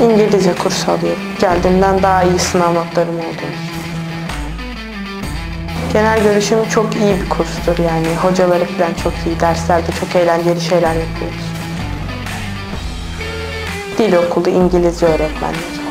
İngilizce kursu alıyorum. Geldiğimden daha iyi sınav notlarım oldu. Genel görüşüm çok iyi bir kurstur yani. Hocaları falan çok iyi, derslerde çok eğlenceli şeyler yapıyoruz. Dil okulu, İngilizce öğretmenleri.